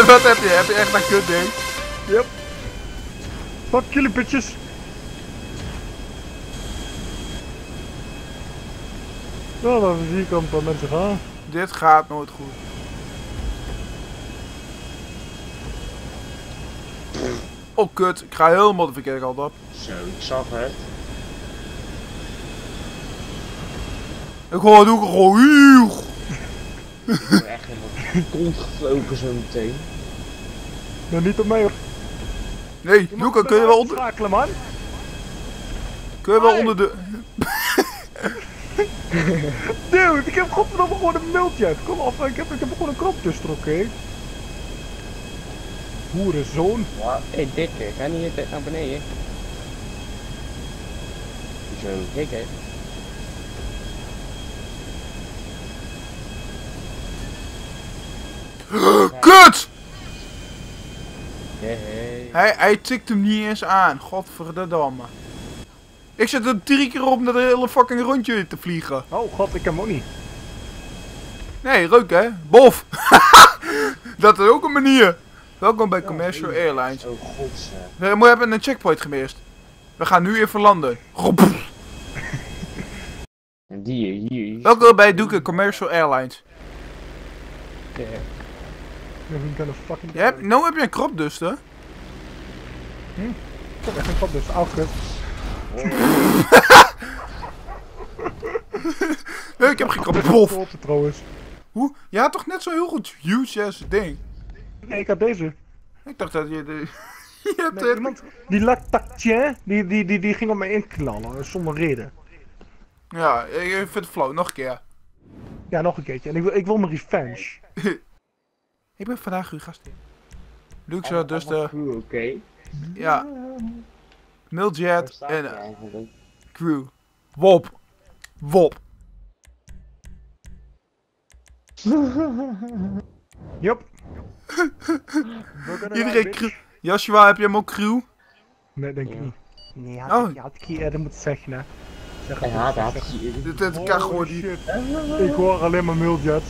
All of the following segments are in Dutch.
Wat heb je? Heb je echt dat kut ding? Yep. Fuck jullie bitches. Nou, dan zie ik al een paar mensen gaan. Dit gaat nooit goed. Oh kut, ik ga helemaal de verkeerde kant op. Zo, ik zag het. Ik hoor het ook gewoon heel. Ik word echt helemaal kont gevlogen zo meteen. Nou niet op mij hoor. Nee, Luca, kun je wel onder... Schakelen, man. Kun je wel onder de... Dude, ik heb godverdomme gewoon een MILJET. Kom op, ik heb gewoon een krop tussen, oké? Hoerenzoon. Hé, hey, dikke, ga niet hier naar beneden. Zo. Dikke. Kut! Hey. Hij tikt hem niet eens aan, godverdamme. Ik zet er 3 keer op naar de hele fucking rondje te vliegen. Oh god, ik heb hem ook niet. Nee, leuk hè? Bof! Dat is ook een manier. Welkom bij Commercial Airlines. Oh god. We hebben een checkpoint gemist. We gaan nu even landen. Die hier. Welkom bij Doeken Commercial Airlines. Yeah. Nou heb je een kropduster. Ik heb echt een kropduster. Oh, kut. Oh. Nee, ik heb geen kropduster. Trouwens. Hoe? Je had toch net zo heel goed huge ass ding? Nee, ik had deze. Ik dacht dat je de... je hebt nee, iemand, die lactactien, die ging op mij inknallen, zonder reden. Ja, ik vind het flauw. Nog een keer. Ja, nog een keertje. En ik wil mijn revenge. Ik ben vandaag uw gast in. Luxe, oh, dus de... crew, oké. Ja. MILJET en... crew. Wop. Wop. Yup. Iedereen crew. Joshua, heb je hem ook crew? Nee, denk ik niet. Nee, je had eerder moeten zeggen, hè. Zeg het kan gewoon niet. Ik hoor alleen maar MILJET.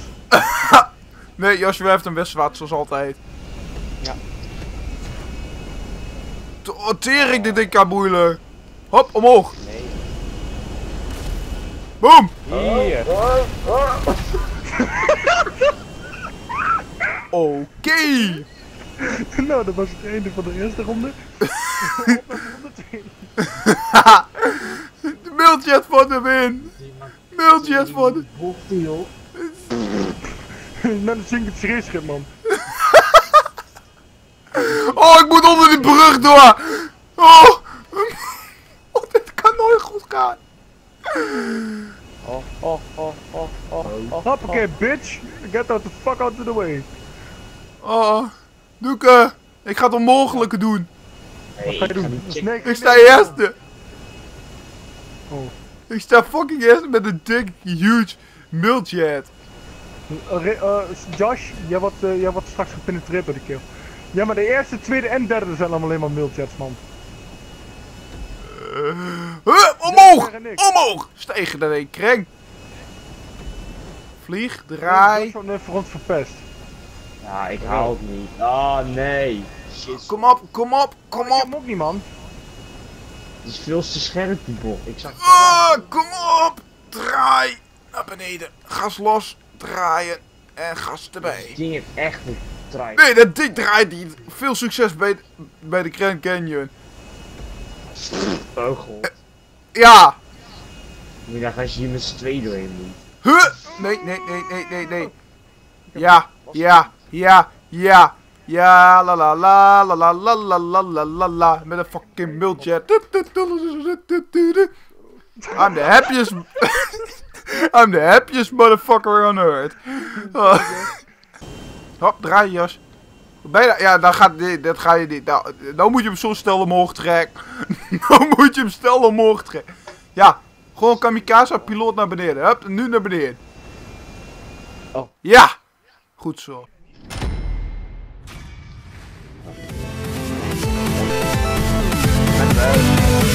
Nee, Joshua heeft hem best zwart, zoals altijd. Ja. Tering, dit ding kan moeilijk. Hop, omhoog. Nee. Boom. Hier. Oké. Nou, dat was het einde van de eerste ronde. De MILJET voor de win. MILJET voor de... joh. Net een zinkend schip, man. Oh, ik moet onder die brug door. Oh, oh dit kan nooit goed gaan. Oh, oh, oh, oh, oh, oh. Hoppakee, bitch. Get the fuck out of the way. Oh, Doeke. Ik ga het onmogelijke doen. Wat ga je doen? Ik sta eerste. Oh. Ik sta fucking eerste met een dik, huge MILJET. Josh, jij wordt straks gepenetreerd door de kill. Ja, maar de eerste, tweede en derde zijn allemaal alleen maar MILJETs, man. Omhoog! Omhoog! Stijgen dan een kreng. Vlieg, draai. Ik heb zo'n front verpest. Ja, ik haal het niet. Oh nee. Shit. Kom op, kom op, kom op. Ik heb ook niet, man. Het is veel te scherp, die bol. Ik zag... kom op! Draai! Naar beneden. Gas los. Draaien en gas erbij. Dat ding heeft echt niet gedraaid. Nee, dat ding draait niet. Veel succes bij de Grand Canyon. Oh god. Ja. Ik dacht als je hier met z'n tweeën doorheen moet. Huh? Nee, nee, nee, nee, nee, nee. Ja, ja, ja, ja. Ja, la la la la la la la la la la la. Met een fucking MILJET. I'm the happiest. I'm the happiest motherfucker on earth. Hop, draai je jas. Bijna, ja, dan gaat dit, dat ga je niet. Nou moet je hem zo snel omhoog trekken. Nou moet je hem snel omhoog trekken. Ja, gewoon kamikaze piloot naar beneden. Hup, nu naar beneden. Oh. Ja, goed zo. En,